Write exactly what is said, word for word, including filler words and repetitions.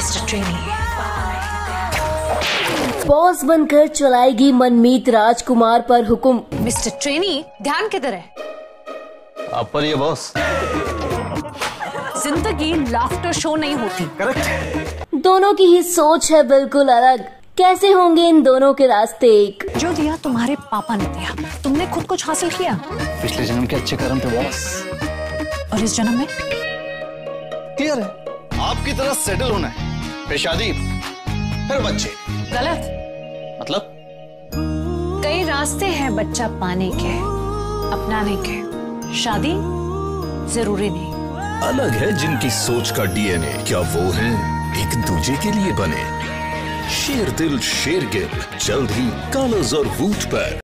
Mister trainee. Boss बनकर चलाएगी मनमीत राजकुमार पर हुकुम। मिस्टर ट्रेनी ध्यान किधर है आप पर? ये बॉस। जिंदगी लाफ्टर शो नहीं होती। करेक्ट। दोनों की ही सोच है बिल्कुल अलग। कैसे होंगे इन दोनों के रास्ते? एक जो दिया तुम्हारे पापा ने दिया, तुमने खुद कुछ हासिल किया? पिछले जन्म के अच्छे कर्म थे बॉस। और इस जन्म में क्लियर है आपकी तरह सेटल होना है, फिर शादी, फिर बच्चे। गलत। मतलब कई रास्ते हैं बच्चा पाने के, अपनाने के, शादी जरूरी नहीं। अलग है जिनकी सोच का डी एन ए, क्या वो है एक दूजे के लिए बने? शेरदिल शेरगिल जल्द ही कलर्स और वूट पर।